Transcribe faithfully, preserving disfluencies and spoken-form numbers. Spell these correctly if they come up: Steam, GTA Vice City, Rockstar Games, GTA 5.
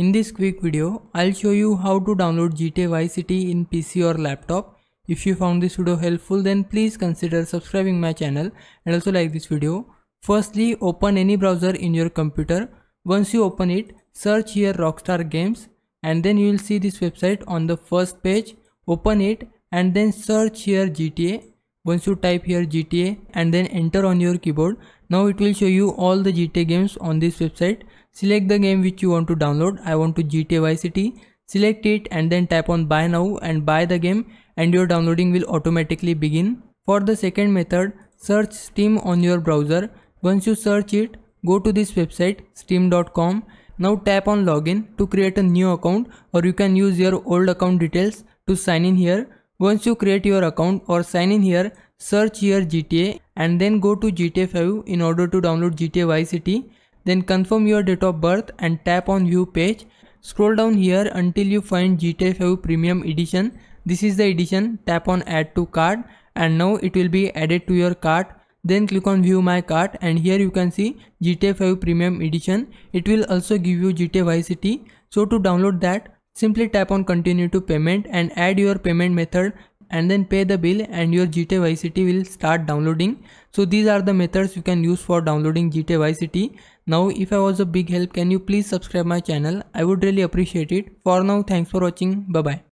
In this quick video, I'll show you how to download G T A Vice City in P C or laptop. If you found this video helpful, then please consider subscribing my channel and also like this video. Firstly, open any browser in your computer. Once you open it, search here Rockstar Games and then you will see this website on the first page. Open it and then search here G T A. Once you type here G T A and then enter on your keyboard, now it will show you all the G T A games on this website. Select the game which you want to download. I want to G T A Vice City. Select it and then tap on buy now and buy the game and your downloading will automatically begin. For the second method, search Steam on your browser. Once you search it, go to this website steam dot com. Now tap on login to create a new account, or you can use your old account details to sign in here. Once you create your account or sign in here, search here G T A and then go to G T A five in order to download G T A Vice City. Then confirm your date of birth and tap on view page. Scroll down here until you find G T A five Premium Edition. This is the edition. Tap on add to cart and now it will be added to your cart. Then click on view my cart and here you can see G T A five Premium Edition. It will also give you G T A Vice City. So to download that, simply tap on continue to payment and add your payment method and then pay the bill and your G T A Vice City will start downloading. So these are the methods you can use for downloading G T A Vice City. Now if I was a big help, can you please subscribe my channel? I would really appreciate it. For now, thanks for watching. Bye bye.